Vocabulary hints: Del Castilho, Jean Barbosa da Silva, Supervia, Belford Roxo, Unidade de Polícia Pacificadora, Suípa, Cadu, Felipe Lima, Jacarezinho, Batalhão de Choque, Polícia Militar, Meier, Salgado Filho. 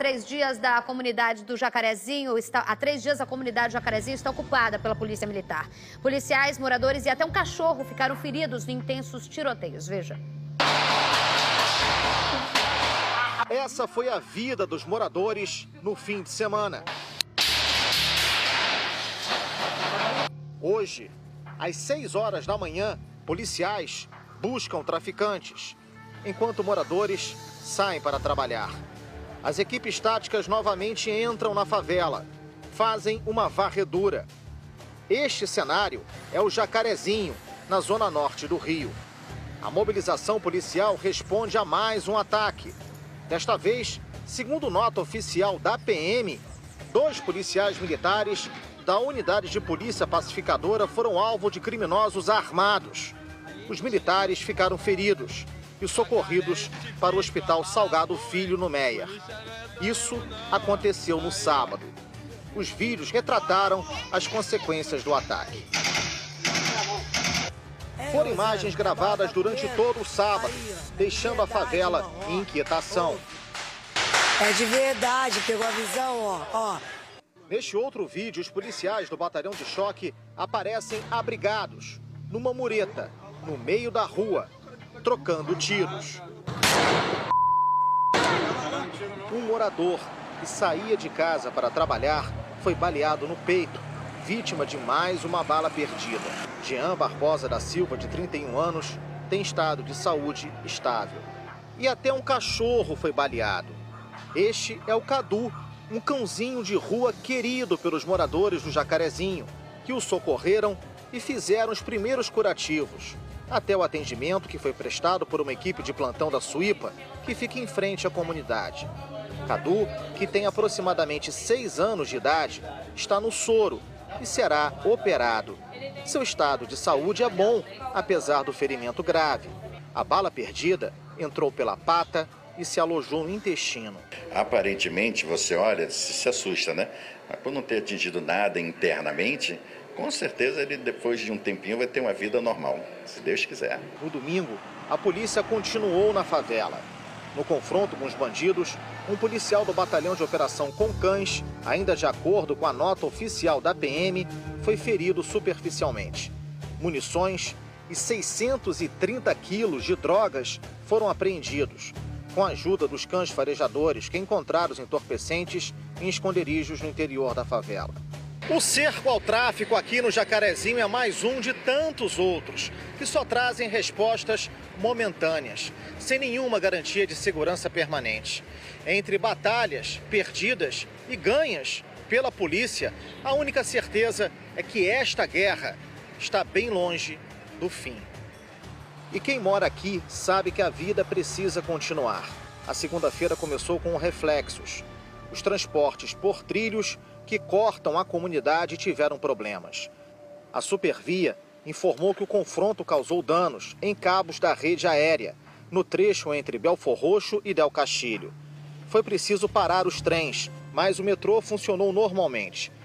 Há 3 dias a comunidade do Jacarezinho está ocupada pela Polícia Militar. Policiais, moradores e até um cachorro ficaram feridos em intensos tiroteios. Veja. Essa foi a vida dos moradores no fim de semana. Hoje, às 6 horas da manhã, policiais buscam traficantes, enquanto moradores saem para trabalhar. As equipes táticas novamente entram na favela, fazem uma varredura. Este cenário é o Jacarezinho, na zona norte do Rio. A mobilização policial responde a mais um ataque. Desta vez, segundo nota oficial da PM, 2 policiais militares da Unidade de Polícia Pacificadora foram alvo de criminosos armados. Os militares ficaram feridos e socorridos para o Hospital Salgado Filho, no Meier. Isso aconteceu no sábado. Os vídeos retrataram as consequências do ataque. Foram imagens gravadas durante todo o sábado, deixando a favela em inquietação. É de verdade, pegou a visão, ó. Neste outro vídeo, os policiais do Batalhão de Choque aparecem abrigados, numa mureta, no meio da rua, trocando tiros. Um morador que saía de casa para trabalhar foi baleado no peito, vítima de mais uma bala perdida. Jean Barbosa da Silva, de 31 anos, tem estado de saúde estável. E até um cachorro foi baleado. Este é o Cadu, um cãozinho de rua querido pelos moradores do Jacarezinho, que o socorreram e fizeram os primeiros curativos, até o atendimento que foi prestado por uma equipe de plantão da Suípa, que fica em frente à comunidade. Cadu, que tem aproximadamente 6 anos de idade, está no soro e será operado. Seu estado de saúde é bom, apesar do ferimento grave. A bala perdida entrou pela pata e se alojou no intestino. Aparentemente, você olha, se assusta, né? Mas por não ter atingido nada internamente, com certeza ele, depois de um tempinho, vai ter uma vida normal, se Deus quiser. No domingo, a polícia continuou na favela. No confronto com os bandidos, um policial do Batalhão de Operação com Cães, ainda de acordo com a nota oficial da PM, foi ferido superficialmente. Munições e 630 quilos de drogas foram apreendidos, com a ajuda dos cães farejadores que encontraram os entorpecentes em esconderijos no interior da favela. O cerco ao tráfico aqui no Jacarezinho é mais um de tantos outros, que só trazem respostas momentâneas, sem nenhuma garantia de segurança permanente. Entre batalhas perdidas e ganhas pela polícia, a única certeza é que esta guerra está bem longe do fim. E quem mora aqui sabe que a vida precisa continuar. A segunda-feira começou com reflexos. Os transportes por trilhos que cortam a comunidade tiveram problemas. A Supervia informou que o confronto causou danos em cabos da rede aérea, no trecho entre Belford Roxo e Del Castilho. Foi preciso parar os trens, mas o metrô funcionou normalmente.